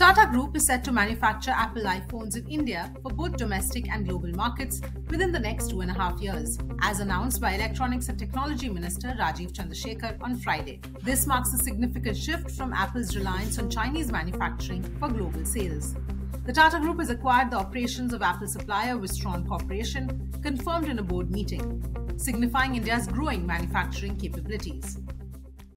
Tata Group is set to manufacture Apple iPhones in India for both domestic and global markets within the next 2.5 years, as announced by Electronics and Technology Minister Rajiv Chandrasekhar on Friday. This marks a significant shift from Apple's reliance on Chinese manufacturing for global sales. The Tata Group has acquired the operations of Apple supplier Wistron Corporation, confirmed in a board meeting, signifying India's growing manufacturing capabilities.